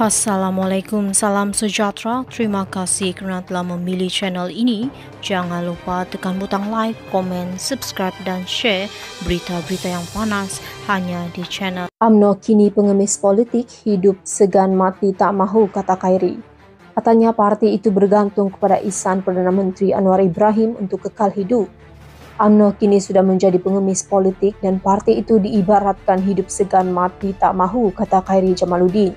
Assalamualaikum, salam sejahtera. Terima kasih karena telah memilih channel ini. Jangan lupa tekan butang like, komen, subscribe, dan share berita-berita yang panas hanya di channel. UMNO kini pengemis politik, hidup segan mati tak mahu, kata Khairy. Katanya parti itu bergantung kepada ihsan Perdana Menteri Anwar Ibrahim untuk kekal hidup. UMNO kini sudah menjadi pengemis politik dan parti itu diibaratkan hidup segan mati tak mahu, kata Khairy Jamaluddin.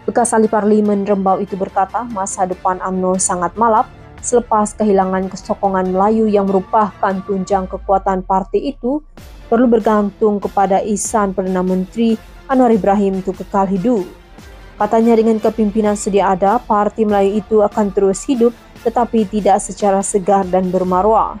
Bekas ahli parlimen Rembau itu berkata masa depan UMNO sangat malap selepas kehilangan kesokongan Melayu yang merupakan tunjang kekuatan parti itu perlu bergantung kepada ihsan Perdana Menteri Anwar Ibrahim untuk kekal hidup. Katanya dengan kepimpinan sedia ada, parti Melayu itu akan terus hidup tetapi tidak secara segar dan bermaruah.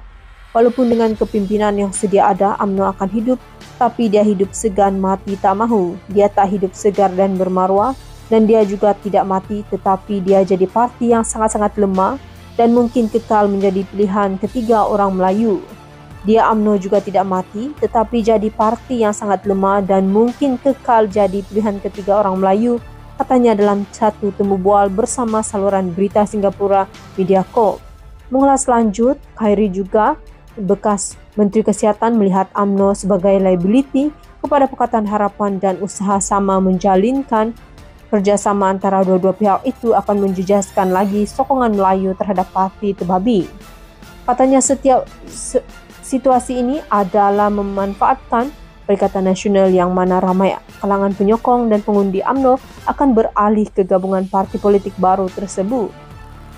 Walaupun dengan kepimpinan yang sedia ada, UMNO akan hidup, tapi dia hidup segan mati tak mahu. Dia tak hidup segar dan bermaruah, dan dia juga tidak mati, tetapi dia jadi parti yang sangat-sangat lemah dan mungkin kekal menjadi pilihan ketiga orang Melayu. Dia UMNO juga tidak mati, tetapi jadi parti yang sangat lemah dan mungkin kekal jadi pilihan ketiga orang Melayu, katanya dalam satu temu bual bersama saluran berita Singapura Mediacorp. Mengulas lanjut, Khairy juga bekas Menteri Kesehatan melihat UMNO sebagai liability kepada Pakatan Harapan dan usaha sama menjalinkan kerjasama antara dua-dua pihak itu akan menjejaskan lagi sokongan Melayu terhadap parti tebabi. Katanya setiap situasi ini adalah memanfaatkan Perikatan Nasional yang mana ramai kalangan penyokong dan pengundi UMNO akan beralih ke gabungan parti politik baru tersebut.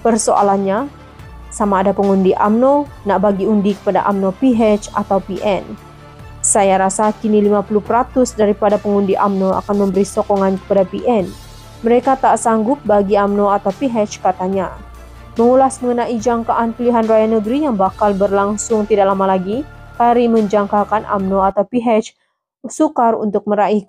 Persoalannya, sama ada pengundi UMNO nak bagi undi kepada UMNO PH atau PN. Saya rasa kini 50% daripada pengundi UMNO akan memberi sokongan kepada PN. Mereka tak sanggup bagi UMNO atau PH, katanya. Mengulas mengenai jangkaan pilihan raya negeri yang bakal berlangsung tidak lama lagi, Khairy menjangkakan UMNO atau PH sukar untuk meraih